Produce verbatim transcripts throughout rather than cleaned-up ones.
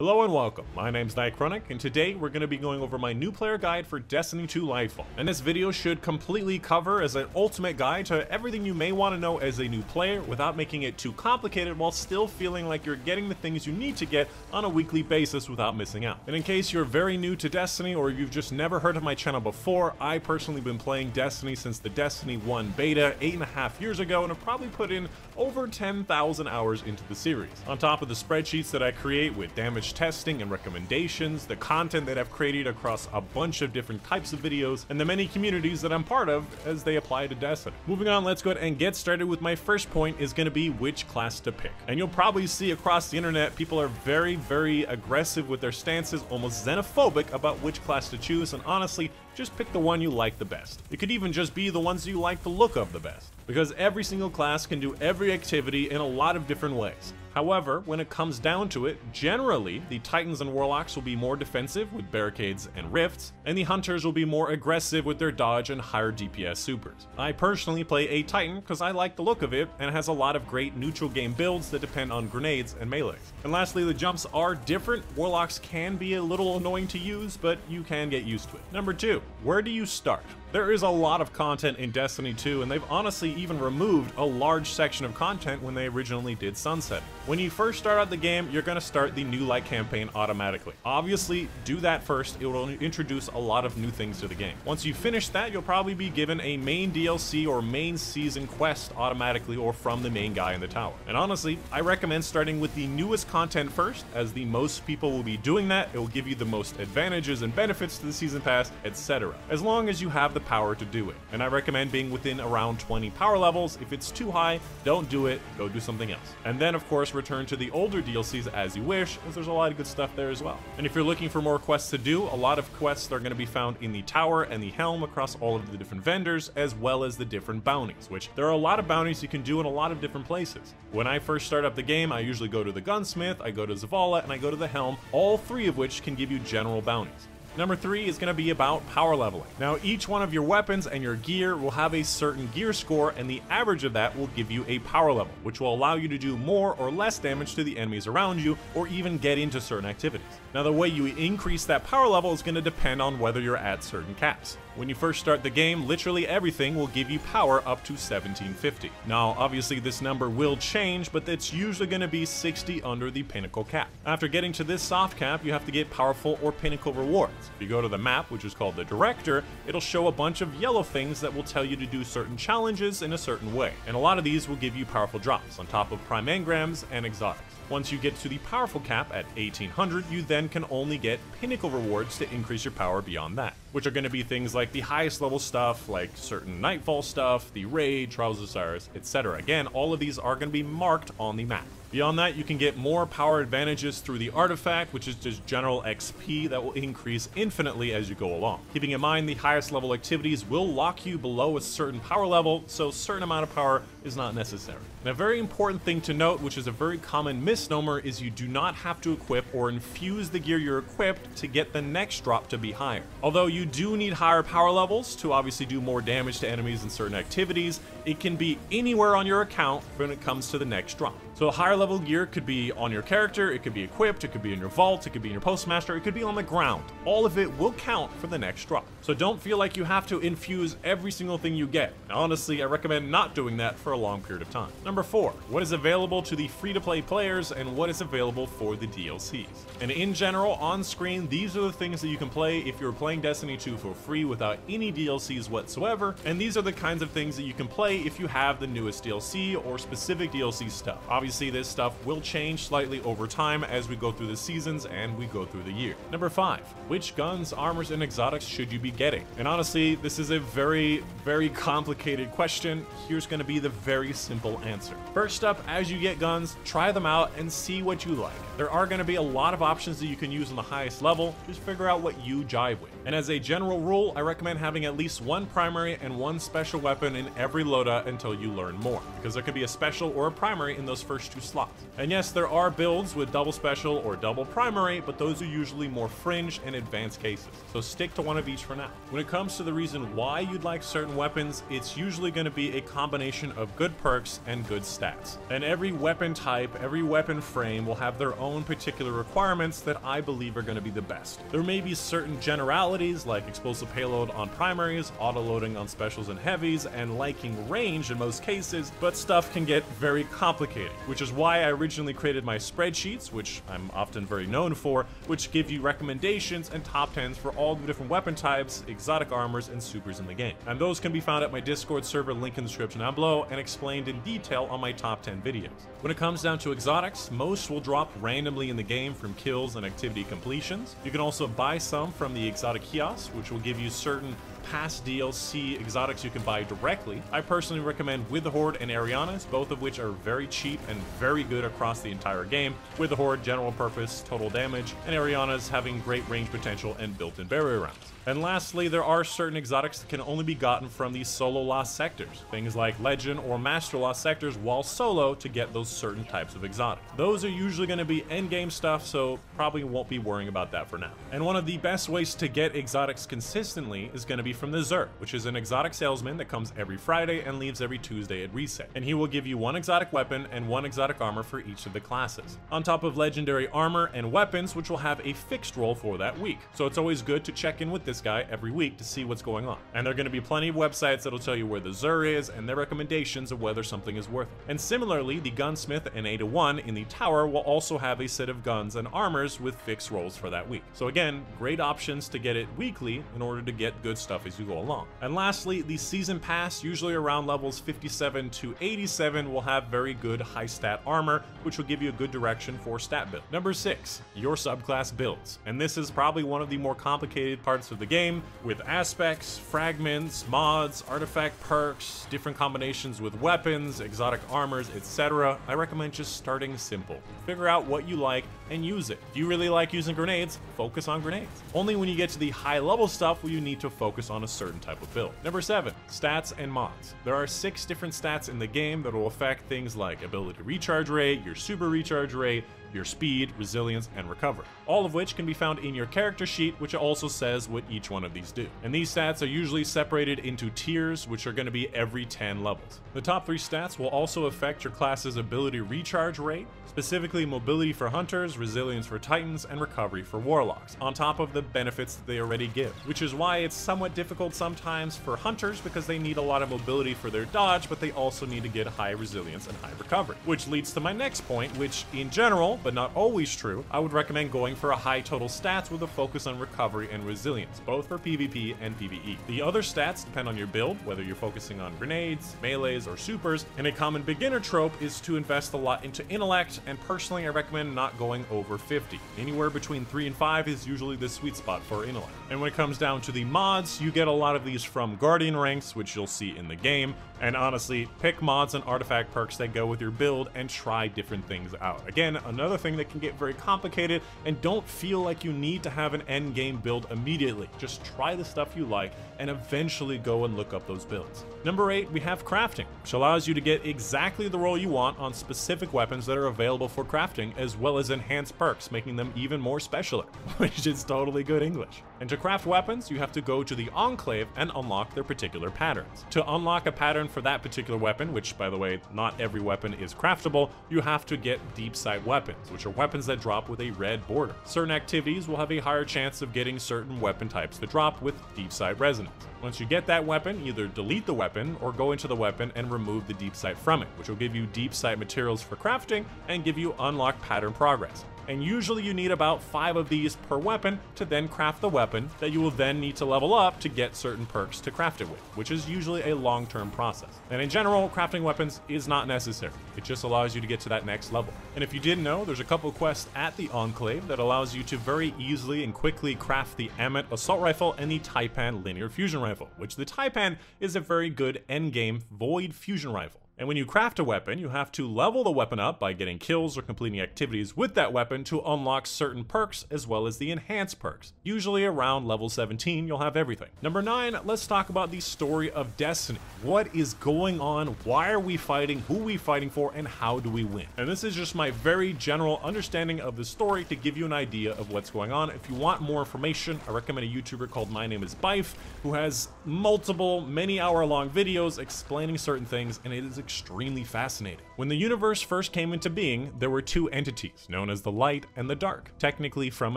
Hello and welcome, my name's Dychronic, and today we're going to be going over my new player guide for Destiny two Lightfall. And this video should completely cover as an ultimate guide to everything you may want to know as a new player without making it too complicated while still feeling like you're getting the things you need to get on a weekly basis without missing out. And in case you're very new to Destiny or you've just never heard of my channel before, I personally have been playing Destiny since the Destiny one beta eight and a half years ago and have probably put in over ten thousand hours into the series. On top of the spreadsheets that I create with damage testing and recommendations, the content that I've created across a bunch of different types of videos, and the many communities that I'm part of as they apply to Destiny. Moving on, let's go ahead and get started with my first point is going to be which class to pick. And you'll probably see across the internet people are very, very aggressive with their stances, almost xenophobic about which class to choose, and honestly, just pick the one you like the best. It could even just be the ones you like the look of the best, because every single class can do every activity in a lot of different ways. However, when it comes down to it, generally, the Titans and Warlocks will be more defensive with barricades and rifts, and the Hunters will be more aggressive with their dodge and higher D P S supers. I personally play a Titan because I like the look of it, and it has a lot of great neutral game builds that depend on grenades and melee. And lastly, the jumps are different. Warlocks can be a little annoying to use, but you can get used to it. Number two, where do you start? There is a lot of content in Destiny two, and they've honestly even removed a large section of content when they originally did Sunset. When you first start out the game, you're going to start the New Light campaign automatically. Obviously, do that first. It will introduce a lot of new things to the game. Once you finish that, you'll probably be given a main D L C or main season quest automatically or from the main guy in the tower. And honestly, I recommend starting with the newest content first, as the most people will be doing that. It will give you the most advantages and benefits to the season pass, et cetera, as long as you have the power to do it. And I recommend being within around twenty power levels. If it's too high, don't do it, go do something else. And then of course return to the older D L Cs as you wish, as there's a lot of good stuff there as well. And if you're looking for more quests to do, a lot of quests are going to be found in the tower and the helm across all of the different vendors, as well as the different bounties, which there are a lot of bounties you can do in a lot of different places. When I first start up the game, I usually go to the Gunsmith, I go to Zavala, and I go to the Helm, all three of which can give you general bounties. Number three is going to be about power leveling. Now, each one of your weapons and your gear will have a certain gear score, and the average of that will give you a power level, which will allow you to do more or less damage to the enemies around you, or even get into certain activities. Now, the way you increase that power level is going to depend on whether you're at certain caps. When you first start the game, literally everything will give you power up to seventeen fifty. Now, obviously this number will change, but it's usually going to be sixty under the pinnacle cap. After getting to this soft cap, you have to get powerful or pinnacle rewards. If you go to the map, which is called the Director, it'll show a bunch of yellow things that will tell you to do certain challenges in a certain way. And a lot of these will give you powerful drops on top of prime engrams and exotics. Once you get to the powerful cap at eighteen hundred, you then can only get pinnacle rewards to increase your power beyond that, which are going to be things like the highest level stuff, like certain Nightfall stuff, the raid, Trials of Osiris, et cetera. Again, all of these are going to be marked on the map. Beyond that, you can get more power advantages through the artifact, which is just general X P that will increase infinitely as you go along. Keeping in mind, the highest level activities will lock you below a certain power level, so a certain amount of power is not necessary. And a very important thing to note, which is a very common misnomer, is you do not have to equip or infuse the gear you're equipped to get the next drop to be higher. Although you do need higher power levels to obviously do more damage to enemies in certain activities, it can be anywhere on your account when it comes to the next drop. So higher level gear could be on your character, it could be equipped, it could be in your vault, it could be in your postmaster, it could be on the ground. All of it will count for the next drop. So don't feel like you have to infuse every single thing you get. Now, honestly, I recommend not doing that for a long period of time. Number four, what is available to the free-to-play players and what is available for the D L Cs? And in general, on screen, these are the things that you can play if you're playing Destiny two for free without any D L Cs whatsoever, and these are the kinds of things that you can play if you have the newest D L C or specific D L C stuff. Obviously, this stuff will change slightly over time as we go through the seasons and we go through the year. Number five, which guns, armors, and exotics should you be getting? And honestly, this is a very, very complicated question. Here's going to be the very simple answer. First up, as you get guns, try them out and see what you like. There are going to be a lot of options that you can use on the highest level. Just figure out what you jive with. And as a general rule, I recommend having at least one primary and one special weapon in every loadout until you learn more, because there could be a special or a primary in those first two slots. And yes, there are builds with double special or double primary, but those are usually more fringe and advanced cases. So stick to one of each for now. When it comes to the reason why you'd like certain weapons, it's usually going to be a combination of good perks and good stats. And every weapon type, every weapon frame will have their own own particular requirements that I believe are going to be the best. There may be certain generalities like explosive payload on primaries, auto-loading on specials and heavies, and liking range in most cases, but stuff can get very complicated, which is why I originally created my spreadsheets, which I'm often very known for, which give you recommendations and top tens for all the different weapon types, exotic armors, and supers in the game. And those can be found at my Discord server, link in the description down below, and explained in detail on my top ten videos. When it comes down to exotics, most will drop randomly in the game from kills and activity completions. You can also buy some from the exotic kiosk, which will give you certain past D L C exotics you can buy directly. I personally recommend Withhorde and Ariana's, both of which are very cheap and very good across the entire game. Withhorde, general purpose, total damage, and Ariana's having great range potential and built-in barrier rounds. And lastly, there are certain exotics that can only be gotten from the solo lost sectors, things like Legend or Master lost sectors while solo to get those certain types of exotics. Those are usually going to be endgame stuff, so probably won't be worrying about that for now. And one of the best ways to get exotics consistently is going to be from the Xur, which is an exotic salesman that comes every Friday and leaves every Tuesday at reset, and he will give you one exotic weapon and one exotic armor for each of the classes, on top of legendary armor and weapons, which will have a fixed roll for that week. So it's always good to check in with this guy every week to see what's going on. And there are going to be plenty of websites that'll tell you where the Xur is and their recommendations of whether something is worth it. And similarly, the Gunsmith and A to one in the tower will also have a set of guns and armors with fixed rolls for that week. So again, great options to get it weekly in order to get good stuff as you go along. And lastly, the season pass, usually around levels fifty-seven to eighty-seven, will have very good high stat armor, which will give you a good direction for stat build. Number six, your subclass builds. And this is probably one of the more complicated parts of the game, with aspects, fragments, mods, artifact perks, different combinations with weapons, exotic armors, et cetera. I recommend just starting simple. Figure out what you like and use it. If you really like using grenades, focus on grenades. Only when you get to the high level stuff will you need to focus on a certain type of build. Number seven, stats and mods. There are six different stats in the game that will affect things like ability recharge rate, your super recharge rate, your speed, resilience, and recovery, all of which can be found in your character sheet, which also says what each one of these do. And these stats are usually separated into tiers, which are going to be every ten levels. The top three stats will also affect your class's ability recharge rate, specifically mobility for hunters, resilience for titans, and recovery for warlocks, on top of the benefits that they already give, which is why it's somewhat difficult sometimes for hunters because they need a lot of mobility for their dodge, but they also need to get high resilience and high recovery, which leads to my next point, which in general, but not always true, I would recommend going for a high total stats with a focus on recovery and resilience, both for PvP and PvE. The other stats depend on your build, whether you're focusing on grenades, melees, or supers, and a common beginner trope is to invest a lot into intellect, and personally I recommend not going over fifty. Anywhere between three and five is usually the sweet spot for intellect. And when it comes down to the mods, you get a lot of these from Guardian ranks, which you'll see in the game, and honestly, pick mods and artifact perks that go with your build and try different things out. Again, another Another thing that can get very complicated, and don't feel like you need to have an end game build immediately. Just try the stuff you like and eventually go and look up those builds. Number eight, we have crafting, which allows you to get exactly the role you want on specific weapons that are available for crafting, as well as enhanced perks, making them even more special, which is totally good English. And to craft weapons, you have to go to the Enclave and unlock their particular patterns. To unlock a pattern for that particular weapon, which by the way, not every weapon is craftable, you have to get deep sight weapons, which are weapons that drop with a red border. Certain activities will have a higher chance of getting certain weapon types that drop with deep sight resonance. Once you get that weapon, either delete the weapon or go into the weapon and remove the deep sight from it, which will give you deep sight materials for crafting and give you unlock pattern progress. And usually you need about five of these per weapon to then craft the weapon that you will then need to level up to get certain perks to craft it with, which is usually a long-term process. And in general, crafting weapons is not necessary. It just allows you to get to that next level. And if you didn't know, there's a couple quests at the Enclave that allows you to very easily and quickly craft the Amet Assault Rifle and the Taipan Linear Fusion Rifle, which the Taipan is a very good endgame void fusion rifle. And when you craft a weapon, you have to level the weapon up by getting kills or completing activities with that weapon to unlock certain perks as well as the enhanced perks. Usually around level seventeen, you'll have everything. Number nine, let's talk about the story of Destiny. What is going on? Why are we fighting? Who are we fighting for? And how do we win? And this is just my very general understanding of the story to give you an idea of what's going on. If you want more information, I recommend a YouTuber called My Name Is Bife, who has multiple, many hour long videos explaining certain things, and it is extremely extremely fascinating. When the universe first came into being, there were two entities, known as the light and the dark, technically from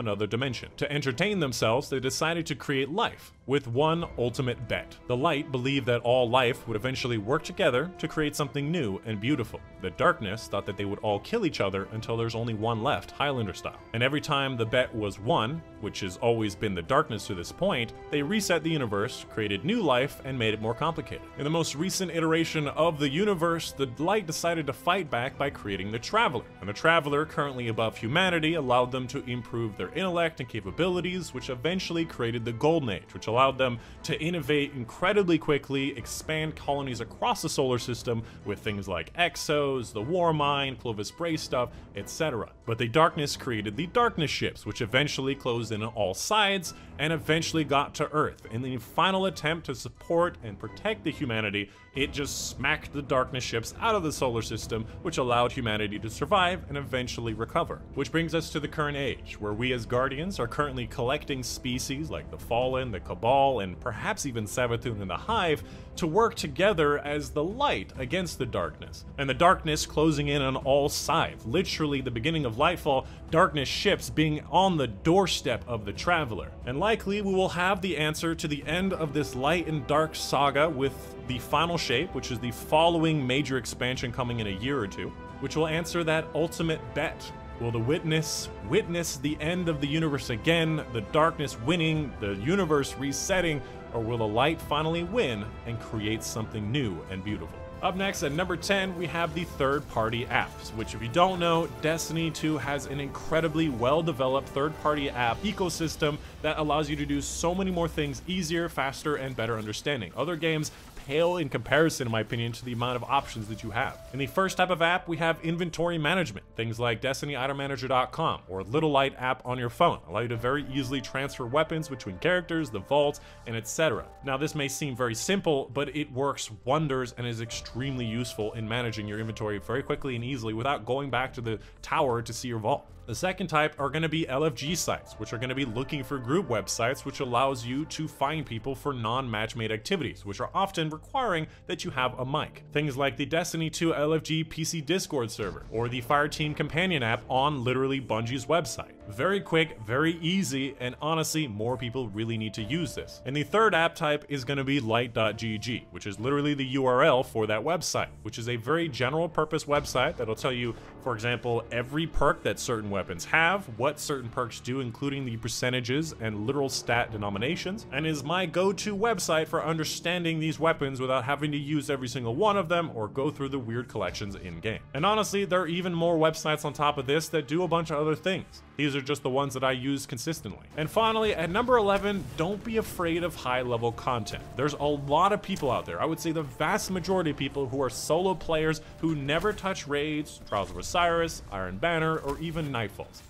another dimension. To entertain themselves, they decided to create life, with one ultimate bet. The light believed that all life would eventually work together to create something new and beautiful. The darkness thought that they would all kill each other until there's only one left, Highlander style. And every time the bet was won, which has always been the darkness to this point, they reset the universe, created new life, and made it more complicated. In the most recent iteration of the universe, the light decided to fight back by creating the Traveler. And the Traveler, currently above humanity, allowed them to improve their intellect and capabilities, which eventually created the Golden Age, which allowed them to innovate incredibly quickly, expand colonies across the solar system with things like Exos, the Warmind, Clovis Bray stuff, et cetera. But the darkness created the darkness ships, which eventually closed in on all sides and eventually got to Earth. In the final attempt to support and protect the humanity, it just smacked the darkness ships out of the solar system, which allowed humanity to survive and eventually recover. Which brings us to the current age, where we as Guardians are currently collecting species like the Fallen, the Cabal, and perhaps even Savathun and the Hive to work together as the light against the darkness. And the darkness closing in on all sides. Literally the beginning of Lightfall, darkness ships being on the doorstep of the Traveler. And likely we will have the answer to the end of this light and dark saga with the final shape, which is the following major expansion coming in a year or two, which will answer that ultimate bet. Will the Witness witness the end of the universe again, the darkness winning, the universe resetting, or will the light finally win and create something new and beautiful? Up next at number ten, we have the third-party apps, which if you don't know, Destiny two has an incredibly well-developed third-party app ecosystem that allows you to do so many more things easier, faster, and better understanding. Other games pale in comparison, in my opinion, to the amount of options that you have. In the first type of app, we have inventory management. Things like Destiny Item Manager dot com or Little Light app on your phone allow you to very easily transfer weapons between characters, the vault, and et cetera. Now, this may seem very simple, but it works wonders and is extremely useful in managing your inventory very quickly and easily without going back to the tower to see your vault. The second type are going to be L F G sites, which are going to be looking for group websites, which allows you to find people for non-matchmade activities, which are often requiring that you have a mic. Things like the Destiny two L F G P C Discord server, or the Fireteam Companion app on literally Bungie's website. Very quick, very easy, and honestly, more people really need to use this. And the third app type is going to be light dot G G, which is literally the U R L for that website, which is a very general purpose website that'll tell you, for example, every perk that certain weapons have, what certain perks do, including the percentages and literal stat denominations, and is my go-to website for understanding these weapons without having to use every single one of them or go through the weird collections in-game. And honestly, there are even more websites on top of this that do a bunch of other things. These are just the ones that I use consistently. And finally, at number eleven, don't be afraid of high-level content. There's a lot of people out there, I would say the vast majority of people, who are solo players who never touch raids, Trials of Osiris, Iron Banner, or even Nightfalls.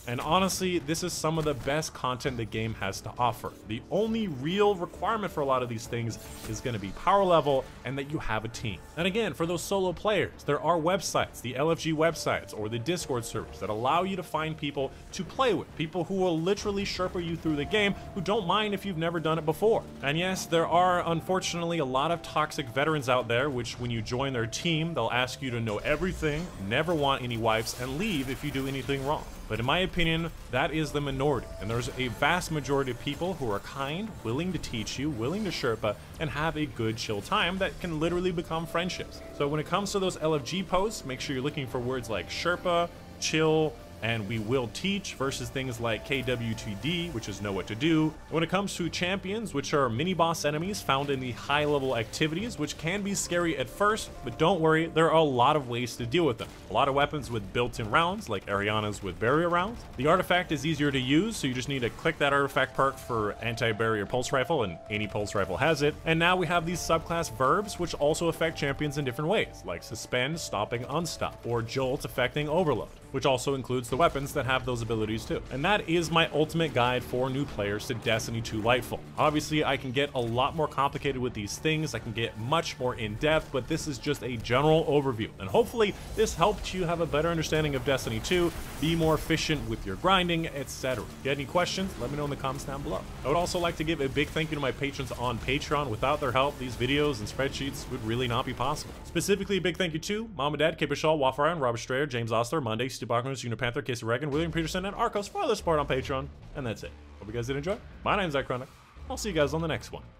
And honestly, this is some of the best content the game has to offer. The only real requirement for a lot of these things is going to be power level and that you have a team. And again, for those solo players, there are websites, the L F G websites or the Discord servers, that allow you to find people to play with, people who will literally sherpa you through the game, who don't mind if you've never done it before. And yes, there are unfortunately a lot of toxic veterans out there, which when you join their team, they'll ask you to know everything, never want any wipes, and leave if you do anything wrong. But in my opinion, that is the minority, and there's a vast majority of people who are kind, willing to teach you, willing to Sherpa, and have a good chill time that can literally become friendships. So when it comes to those L F G posts, make sure you're looking for words like Sherpa, chill, and we will teach, versus things like K W T D, which is know what to do. When it comes to champions, which are mini-boss enemies found in the high-level activities, which can be scary at first, but don't worry, there are a lot of ways to deal with them. A lot of weapons with built-in rounds, like Ariana's with barrier rounds. The artifact is easier to use, so you just need to click that artifact perk for anti-barrier pulse rifle, and any pulse rifle has it. And now we have these subclass verbs, which also affect champions in different ways, like suspend, stopping, unstop, or jolt affecting overload. which also includes the weapons that have those abilities too. And that is my ultimate guide for new players to Destiny two Lightfall. Obviously, I can get a lot more complicated with these things, I can get much more in-depth, but this is just a general overview. And hopefully, this helped you have a better understanding of Destiny two, be more efficient with your grinding, et cetera. If you had any questions, let me know in the comments down below. I would also like to give a big thank you to my patrons on Patreon. Without their help, these videos and spreadsheets would really not be possible. Specifically, a big thank you to Mom and Dad, Kepishaw, Waffle Iron, Robert Strayer, James Ostler, Monday, Stu Bachmanus, Unipanther, Casey Reagan, William Peterson, and Arcos for all their support on Patreon. And that's it. Hope you guys did enjoy. My name's Dychronic. I'll see you guys on the next one.